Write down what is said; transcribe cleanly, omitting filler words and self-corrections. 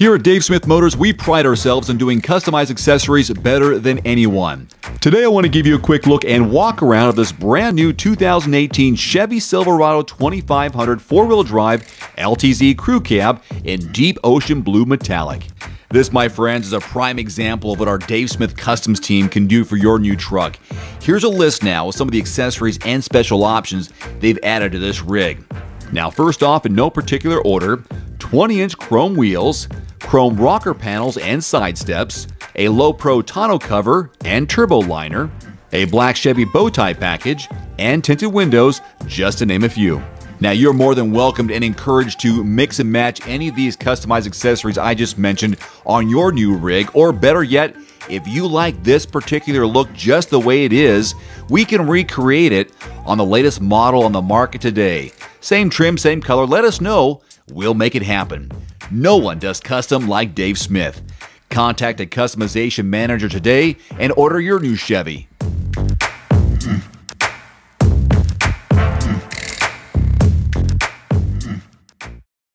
Here at Dave Smith Motors, we pride ourselves on doing customized accessories better than anyone. Today I want to give you a quick look and walk around of this brand new 2018 Chevy Silverado 2500 four-wheel drive LTZ crew cab in deep ocean blue metallic. This, my friends, is a prime example of what our Dave Smith Customs team can do for your new truck. Here's a list now of some of the accessories and special options they've added to this rig. Now, first off, in no particular order, 20-inch chrome wheels, chrome rocker panels and side steps, a low-pro tonneau cover and turbo liner, a black Chevy bow tie package, and tinted windows, just to name a few. Now, you're more than welcomed and encouraged to mix and match any of these customized accessories I just mentioned on your new rig, or better yet, if you like this particular look just the way it is, we can recreate it on the latest model on the market today. Same trim, same color, let us know, we'll make it happen. No one does custom like Dave Smith. Contact a customization manager today and order your new Chevy.